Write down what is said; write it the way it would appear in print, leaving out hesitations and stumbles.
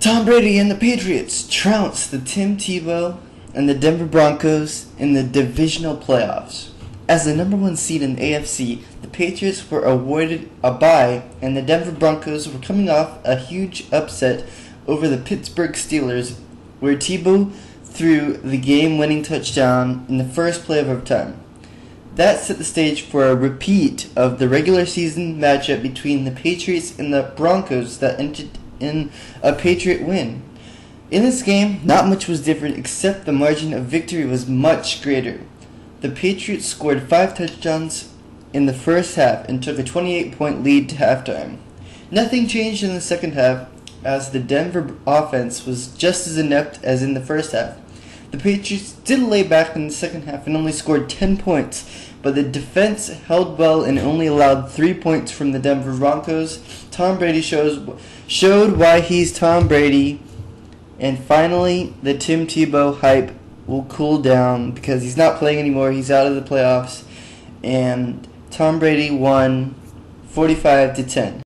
Tom Brady and the Patriots trounce the Tim Tebow and the Denver Broncos in the divisional playoffs. As the #1 seed in the AFC, the Patriots were awarded a bye, and the Denver Broncos were coming off a huge upset over the Pittsburgh Steelers, where Tebow threw the game-winning touchdown in the first play of overtime. That set the stage for a repeat of the regular season matchup between the Patriots and the Broncos that ended in a Patriot win. In this game, not much was different except the margin of victory was much greater. The Patriots scored 5 touchdowns in the first half and took a 28-point lead to halftime. Nothing changed in the second half, as the Denver offense was just as inept as in the first half. The Patriots did lay back in the second half and only scored 10 points, but the defense held well and only allowed 3 points from the Denver Broncos. Tom Brady showed why he's Tom Brady, and finally the Tim Tebow hype will cool down because he's not playing anymore, he's out of the playoffs, and Tom Brady won 45-10.